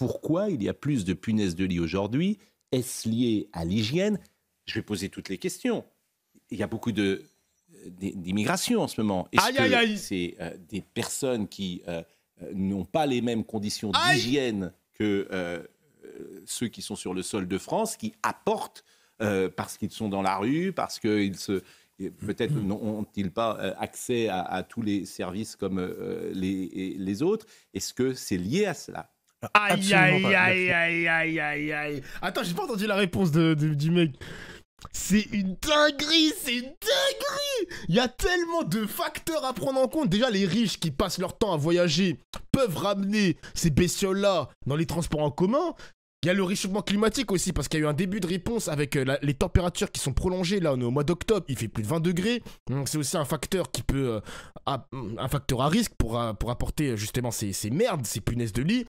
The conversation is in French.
Pourquoi il y a plus de punaises de lit aujourd'hui? Est-ce lié à l'hygiène? Je vais poser toutes les questions. Il y a beaucoup d'immigration en ce moment. Est-ce que c'est des personnes qui n'ont pas les mêmes conditions d'hygiène que ceux qui sont sur le sol de France, qui apportent parce qu'ils sont dans la rue, parce qu'ils se... Peut-être n'ont-ils pas accès à tous les services comme les autres? Est-ce que c'est lié à cela? Aïe. Attends, j'ai pas entendu la réponse du mec. C'est une dinguerie, c'est une dinguerie. Il y a tellement de facteurs à prendre en compte. Déjà, les riches qui passent leur temps à voyager peuvent ramener ces bestioles-là dans les transports en commun. Il y a le réchauffement climatique aussi, parce qu'il y a eu un début de réponse avec les températures qui sont prolongées. Là, on est au mois d'octobre, il fait plus de 20 degrés. Donc c'est aussi un facteur qui peut... un facteur à risque pour apporter justement ces merdes, ces punaises de lit.